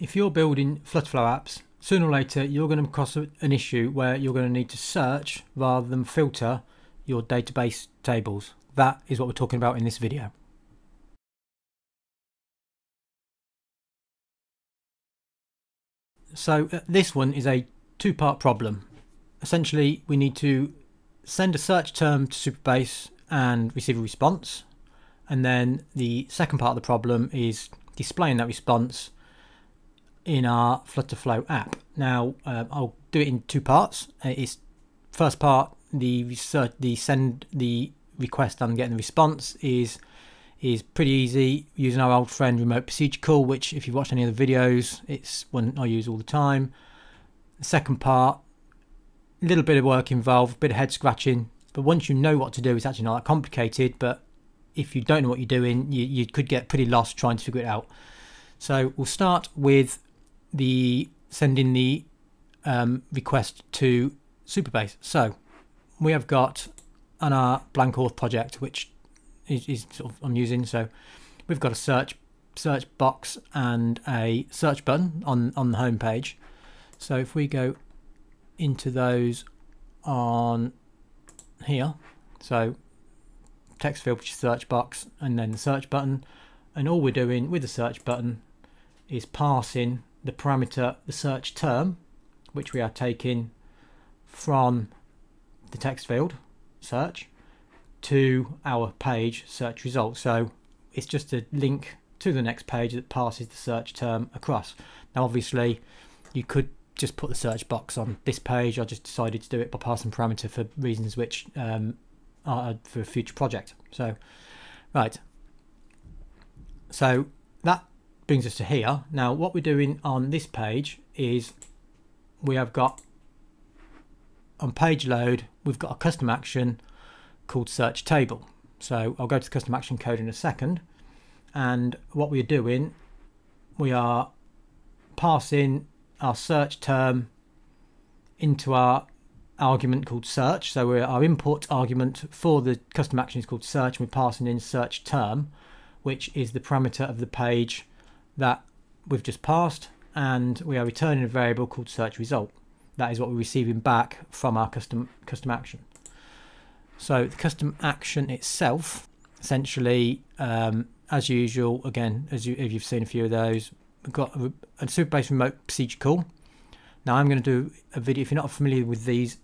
If you're building FlutterFlow apps, sooner or later you're going to cross an issue where you're going to need to search rather than filter your database tables. That is what we're talking about in this video. So this one is a two-part problem. Essentially, we need to send a search term to Supabase and receive a response. And then the second part of the problem is displaying that response in our FlutterFlow app. Now, I'll do it in two parts. It's first part, the send the request and getting the response is pretty easy using our old friend Remote Procedure Call, which if you've watched any of the videos, it's one I use all the time. The second part, a little bit of work involved, a bit of head scratching, but once you know what to do, it's actually not that complicated. But if you don't know what you're doing, you could get pretty lost trying to figure it out. So we'll start with the sending the request to Supabase. So we have got on our Blankhorth project, which is sort of I'm using, so we've got a search box and a search button on the home page. So if we go into those on here, so text field, which is search box, and then the search button, and all we're doing with the search button is passing the parameter, the search term, which we are taking from the text field search to our page search results. So it's just a link to the next page that passes the search term across. Now obviously you could just put the search box on this page. I just decided to do it by passing parameter for reasons which are for a future project. So right, so that brings us to here. Now what we're doing on this page is we have got on page load, we've got a custom action called search table. So I'll go to the custom action code in a second. And what we're doing, we are passing our search term into our argument called search. So our import argument for the custom action is called search, and we're passing in search term, which is the parameter of the page that we've just passed, and we are returning a variable called search result. That is what we're receiving back from our custom action. So the custom action itself, essentially, as usual, again, if you've seen a few of those, we've got a Supabase Remote Procedure Call. Now I'm going to do a video, if you're not familiar with these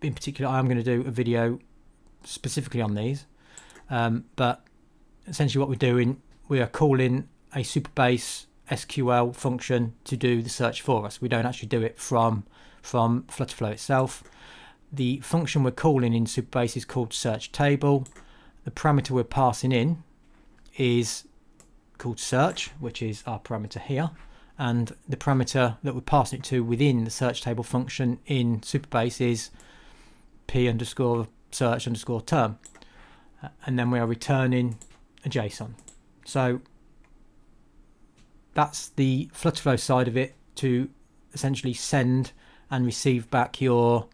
in particular, I'm going to do a video specifically on these, but essentially what we're doing, we are calling a Supabase SQL function to do the search for us. We don't actually do it from FlutterFlow itself. The function we're calling in Supabase is called search table. The parameter we're passing in is called search, which is our parameter here, and the parameter that we're passing it to within the search table function in Supabase is p_search_term, and then we are returning a JSON. So that's the FlutterFlow side of it, to essentially send and receive back your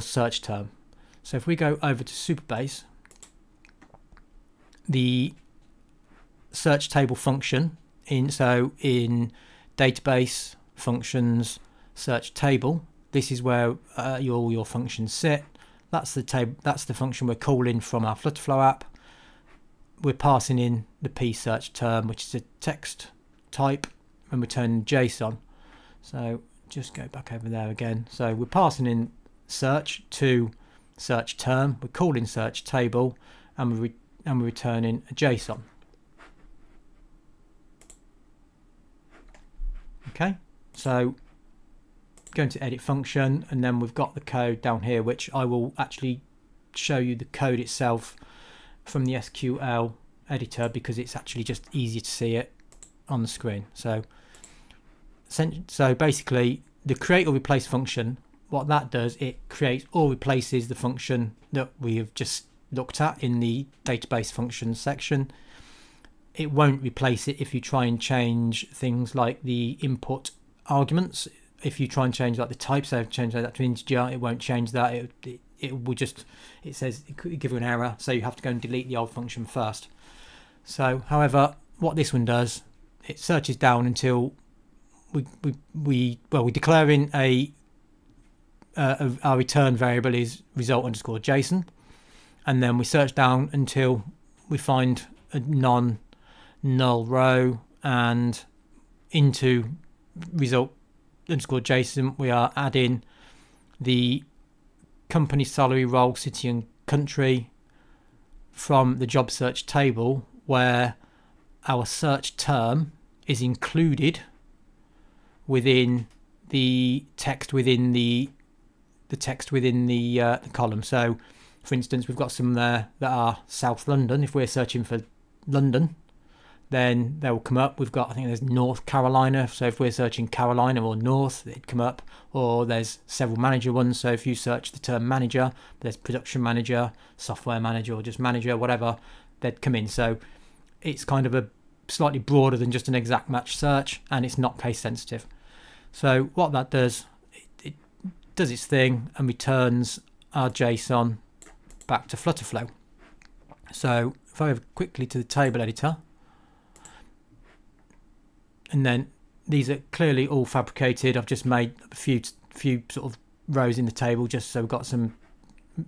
search term. So if we go over to Supabase, the search table function in database functions search table, this is where all your functions sit. That's the table. That's the function we're calling from our FlutterFlow app. We're passing in the p search term, which is a text type, and returning JSON. So just go back over there again. So we're passing in search to search term, we're calling search table, and we're returning a JSON. Okay, so going to edit function, and then we've got the code down here, which I will actually show you the code itself from the SQL editor, because it's actually just easier to see it on the screen. So basically the create or replace function, what that does, it creates or replaces the function that we have just looked at in the database functions section. It won't replace it if you try and change things like the input arguments. If you try and change like the type, so change that to integer, it won't change that. It will just, it says it could give you an error, so you have to go and delete the old function first. So however, what this one does it searches down until we declare in our return variable is result_JSON, and then we search down until we find a non-null row, and into result_JSON we are adding the company, salary, role, city and country from the job search table, where our search term is included within the text within the text within the column. So for instance, we've got some there that are South London. If we're searching for London, then they will come up. We've got, I think there's North Carolina, so if we're searching Carolina or North, it'd come up. Or there's several manager ones, so if you search the term manager, there's production manager, software manager, or just manager, whatever, they'd come in. So it's kind of a slightly broader than just an exact match search, and it's not case sensitive. So what that does, it does its thing and returns our JSON back to FlutterFlow. So if I go quickly to the table editor, and then these are clearly all fabricated. I've just made a few sort of rows in the table just so we've got some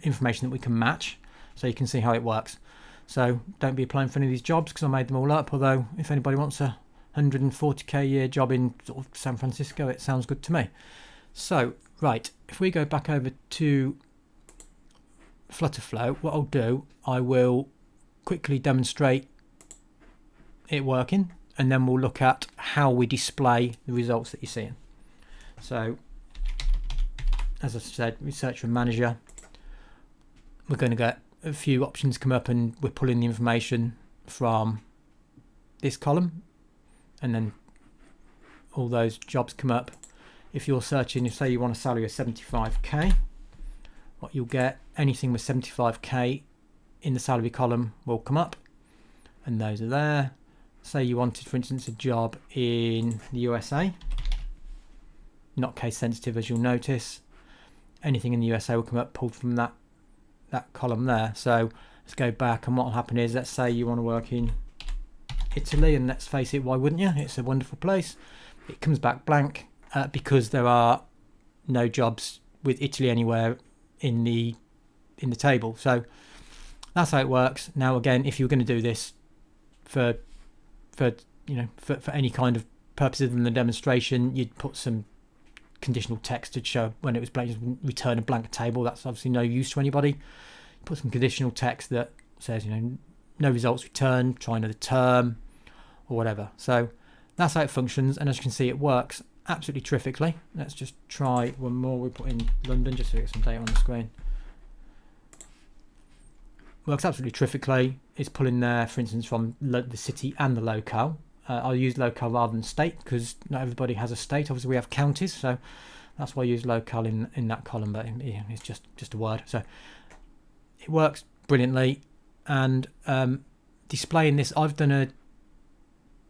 information that we can match, so you can see how it works. So don't be applying for any of these jobs because I made them all up, although if anybody wants a 140k a year job in sort of San Francisco, it sounds good to me. So right, if we go back over to FlutterFlow, what I'll do, I will quickly demonstrate it working, and then we'll look at how we display the results that you're seeing. So as I said, we search for manager, we're going to get a few options come up, and we're pulling the information from this column, and then all those jobs come up. If you're searching, if say you want a salary of 75k, what you'll get, anything with 75k in the salary column will come up, and those are there. Say you wanted, for instance, a job in the USA, not case sensitive as you'll notice, anything in the USA will come up, pulled from that column there. So let's go back, and what will happen is, let's say you want to work in Italy, and let's face it, why wouldn't you? It's a wonderful place. It comes back blank because there are no jobs with Italy anywhere in the table. So that's how it works. Now again, if you're going to do this for any kind of purpose other than the demonstration, you'd put some conditional text to show when it was blank, return a blank table. That's obviously no use to anybody. Put some conditional text that says, you know, no results returned, try another term or whatever. So that's how it functions, and as you can see, it works absolutely terrifically. Let's just try one more. We put in London just so we get some data on the screen. Works absolutely terrifically. It's pulling there, for instance, from the city and the locale. I'll use locale rather than state because not everybody has a state. Obviously we have counties, so that's why I use locale in that column, but it's just a word. So it works brilliantly, and displaying this, I've done a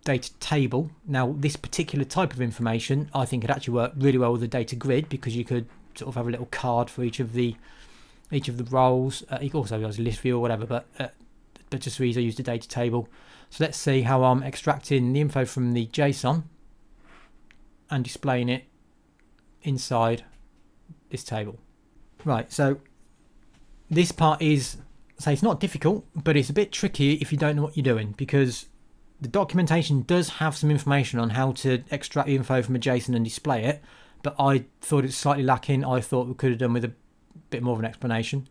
data table. Now this particular type of information, I think it actually worked really well with the data grid, because you could sort of have a little card for each of the roles. You could also use list view or whatever, but just for ease, I used a data table. So let's see how I'm extracting the info from the JSON and displaying it inside this table. Right, so this part is, so it's not difficult, but it's a bit tricky if you don't know what you're doing, because the documentation does have some information on how to extract the info from a JSON and display it, but I thought it's slightly lacking. I thought we could have done with a bit more of an explanation.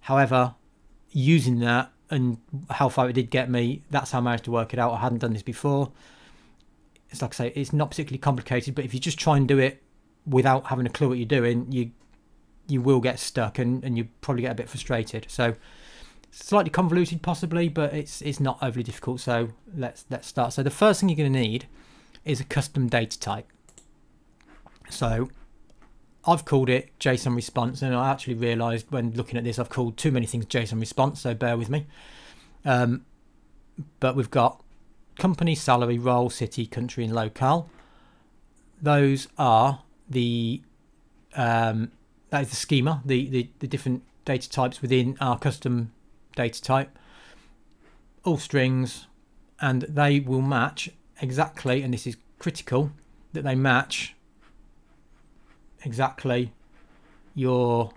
However, using that and how far it did get me, that's how I managed to work it out. I hadn't done this before. It's like I say, it's not particularly complicated, but if you just try and do it without having a clue what you're doing, you will get stuck, and you probably get a bit frustrated. So slightly convoluted possibly, but it's not overly difficult. So let's start. So the first thing you're going to need is a custom data type. So I've called it JSON response, and I actually realized when looking at this, I've called too many things JSON response, so bear with me. But we've got company, salary, role, city, country and locale. Those are the that is the schema, the different data types within our custom data type, all strings, and they will match exactly, and this is critical, that they match exactly your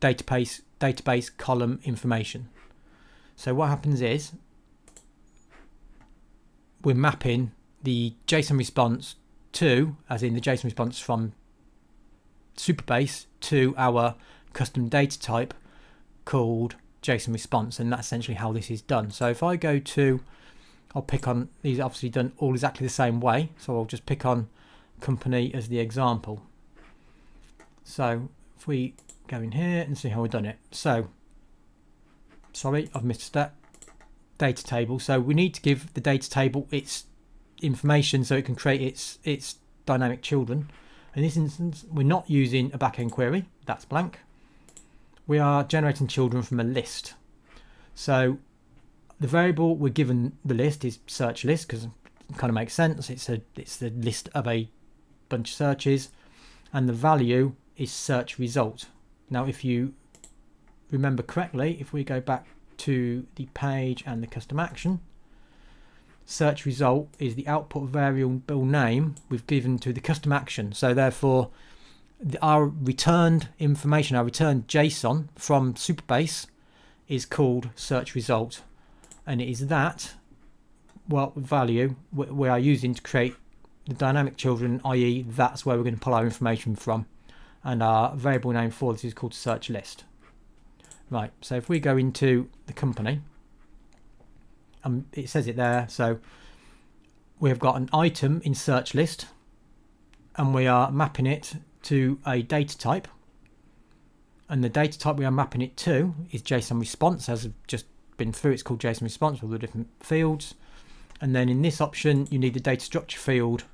database column information. So what happens is we're mapping the JSON response to, as in the JSON response from Supabase, to our custom data type called JSON response, and that's essentially how this is done. So if I go to, I'll pick on, these are obviously done all exactly the same way, so I'll just pick on company as the example. So if we go in here and see how we've done it. So, sorry, I've missed a step. Data table. So we need to give the data table its information so it can create its dynamic children. In this instance, we're not using a backend query. That's blank. We are generating children from a list. So the variable we're given the list is search list, because it kind of makes sense. It's the list of a bunch of searches, and the value is search result. Now, if you remember correctly, if we go back to the page and the custom action, search result is the output variable name we've given to the custom action. So therefore, our returned information, our returned JSON from Supabase is called search result, and it is that what value we are using to create the dynamic children, i.e. that's where we're going to pull our information from, and our variable name for this is called search list. Right, so if we go into the company, it says it there, so we've got an item in search list, and we are mapping it to a data type, and the data type we are mapping it to is JSON response, as I've just been through. It's called JSON response, all the different fields, and then in this option you need the data structure field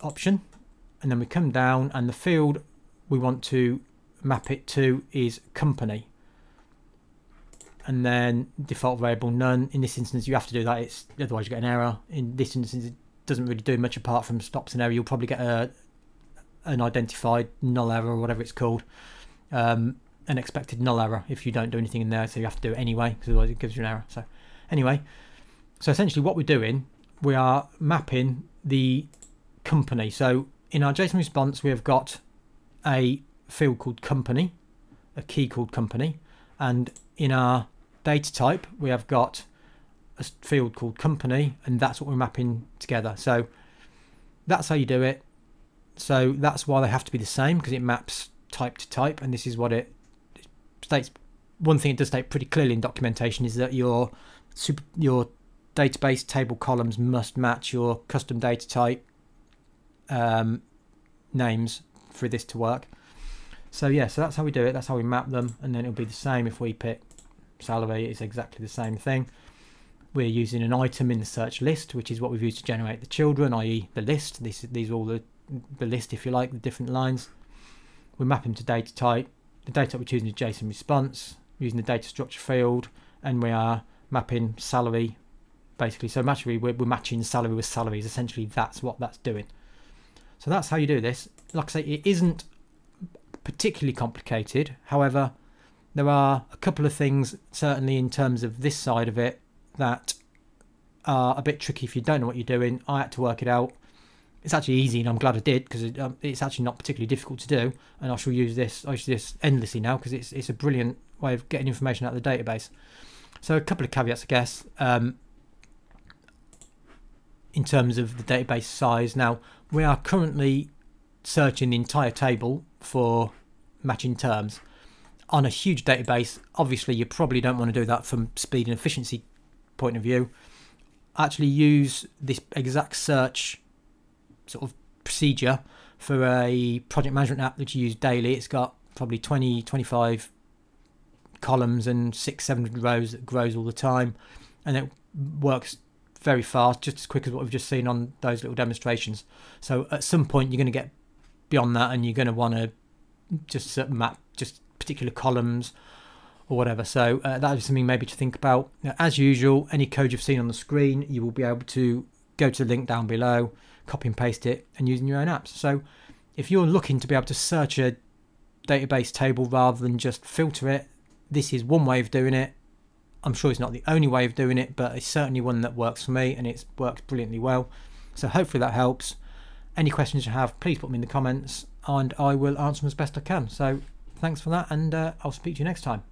option, and then we come down, and the field we want to map it to is company, and then default variable none. In this instance you have to do that, it's otherwise you get an error. In this instance it doesn't really do much apart from stops an error. You'll probably get an identified null error or whatever it's called, an expected null error if you don't do anything in there, so you have to do it anyway because otherwise it gives you an error. So anyway, so essentially what we're doing, we are mapping the company. So in our JSON response we have got a field called company, a key called company, and in our data type we have got a field called company, and that's what we're mapping together. So that's how you do it. So that's why they have to be the same, because it maps type to type, and this is what it states. One thing it does state pretty clearly in documentation is that your database table columns must match your custom data type names for this to work. So yeah, so that's how we do it, that's how we map them, and then it'll be the same if we pick salary, it's exactly the same thing. We're using an item in the search list, which is what we've used to generate the children, i.e. the list. These are all the list, if you like, the different lines. We map them to data type. The data type we're choosing is JSON response, using the data structure field, and we are mapping salary, basically. So we're matching salary with salaries, essentially that's what that's doing. So that's how you do this. Like I say, it isn't particularly complicated, however there are a couple of things certainly in terms of this side of it that are a bit tricky if you don't know what you're doing. I had to work it out. It's actually easy, and I'm glad I did, because it's actually not particularly difficult to do, and I shall use this endlessly now, because it's a brilliant way of getting information out of the database. So a couple of caveats, I guess, in terms of the database size. Now we are currently searching the entire table for matching terms. On a huge database, obviously you probably don't want to do that from speed and efficiency point of view. Actually use this exact search sort of procedure for a project management app that you use daily. It's got probably 20-25 columns and 600-700 rows that grows all the time, and it works very fast, just as quick as what we've just seen on those little demonstrations. So at some point you're going to get beyond that, and you're going to want to just map just particular columns or whatever. So that is something maybe to think about. Now, as usual, any code you've seen on the screen, you will be able to go to the link down below, copy and paste it, and use in your own apps. So if you're looking to be able to search a database table rather than just filter it, this is one way of doing it. I'm sure it's not the only way of doing it, but it's certainly one that works for me and it's worked brilliantly well. So hopefully that helps. Any questions you have, please put them in the comments and I will answer them as best I can. So thanks for that, and I'll speak to you next time.